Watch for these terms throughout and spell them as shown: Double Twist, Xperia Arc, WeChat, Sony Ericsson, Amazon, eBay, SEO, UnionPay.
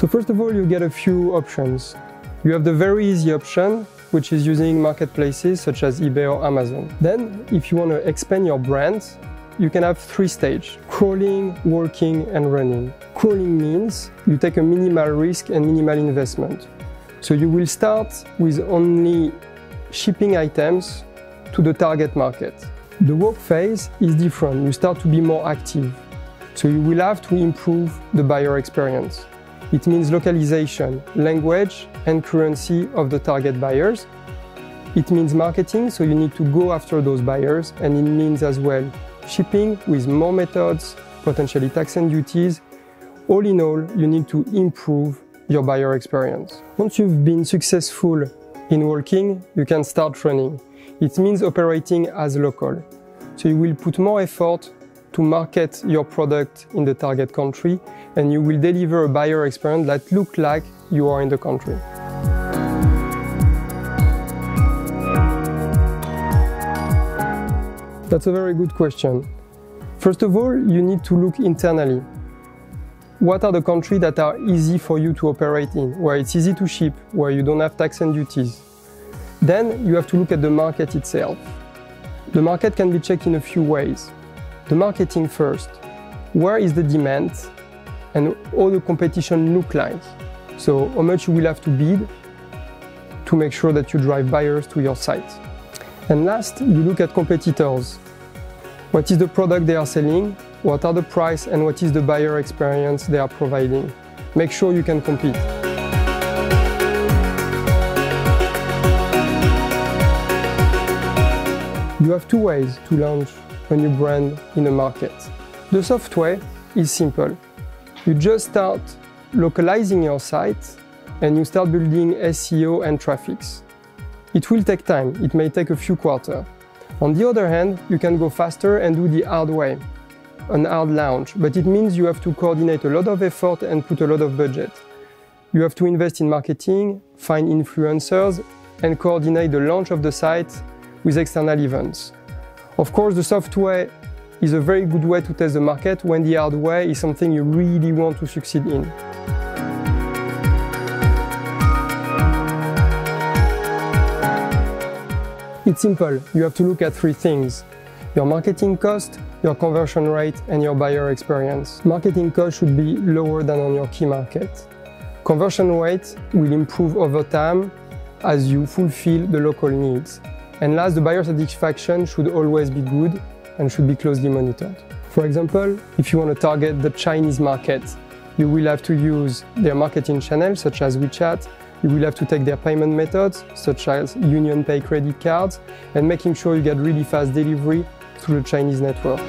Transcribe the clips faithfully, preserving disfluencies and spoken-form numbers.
So first of all, you get a few options. You have the very easy option, which is using marketplaces such as eBay or Amazon. Then, if you want to expand your brand, you can have three stages: crawling, walking, and running. Crawling means you take a minimal risk and minimal investment. So you will start with only shipping items to the target market. The walk phase is different. You start to be more active. So you will have to improve the buyer experience. It means localization, language, and currency of the target buyers. It means marketing, so you need to go after those buyers, and it means as well shipping with more methods, potentially tax and duties. All in all, you need to improve your buyer experience. Once you've been successful in walking, you can start running. It means operating as local. So you will put more effort to market your product in the target country, and you will deliver a buyer experience that looks like you are in the country. That's a very good question. First of all, you need to look internally. What are the countries that are easy for you to operate in, where it's easy to ship, where you don't have tax and duties? Then you have to look at the market itself. The market can be checked in a few ways. The marketing first. Where is the demand and all the competition look like? So how much you will have to bid to make sure that you drive buyers to your site. And last, you look at competitors. What is the product they are selling? What are the price and what is the buyer experience they are providing? Make sure you can compete. You have two ways to launch a new brand in a market. The soft way is simple. You just start localizing your site and you start building S E O and traffic. It will take time. It may take a few quarters. On the other hand, you can go faster and do the hard way. An hard launch, but it means you have to coordinate a lot of effort and put a lot of budget. You have to invest in marketing, find influencers, and coordinate the launch of the site with external events. Of course, the soft way is a very good way to test the market when the hard way is something you really want to succeed in. It's simple. You have to look at three things: your marketing cost, your conversion rate, and your buyer experience. Marketing cost should be lower than on your key market. Conversion rate will improve over time as you fulfill the local needs. And last, the buyer satisfaction should always be good and should be closely monitored. For example, if you want to target the Chinese market, you will have to use their marketing channels such as WeChat. You will have to take their payment methods such as UnionPay credit cards, and making sure you get really fast delivery through the Chinese network.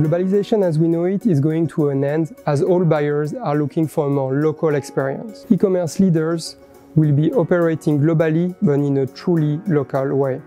Globalization as we know it is going to an end, as all buyers are looking for a more local experience. E-commerce leaders will be operating globally but in a truly local way.